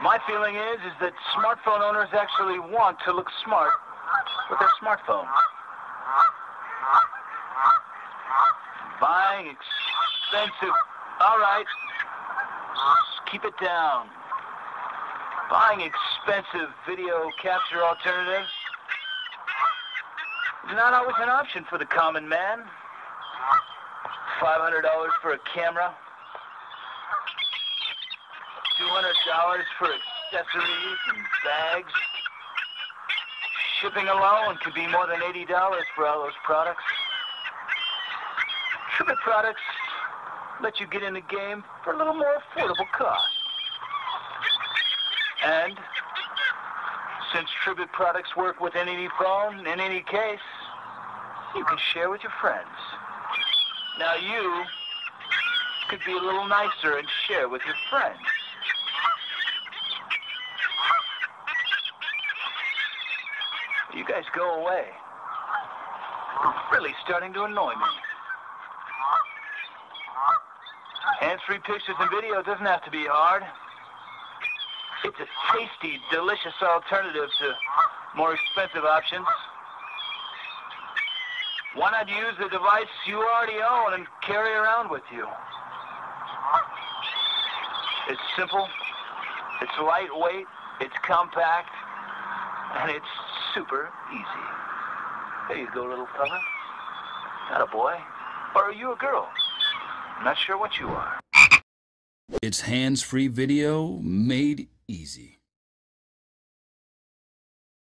My feeling is that smartphone owners actually want to look smart with their smartphone. Buying expensive... All right. Keep it down. Buying expensive video capture alternatives is not always an option for the common man. $500 for a camera. $200 for accessories and bags. Shipping alone could be more than $80 for all those products. Tribbit products let you get in the game for a little more affordable cost. And since Tribbit products work with any phone, in any case, you can share with your friends. Now you could be a little nicer and share with your friends. You guys go away. You're really starting to annoy me. Hands-free pictures and video doesn't have to be hard. It's a tasty, delicious alternative to more expensive options. Why not use the device you already own and carry around with you? It's simple, it's lightweight, it's compact, and it's super easy. There you go, little fella. Not a boy. Or are you a girl? I'm not sure what you are. It's hands-free video made easy.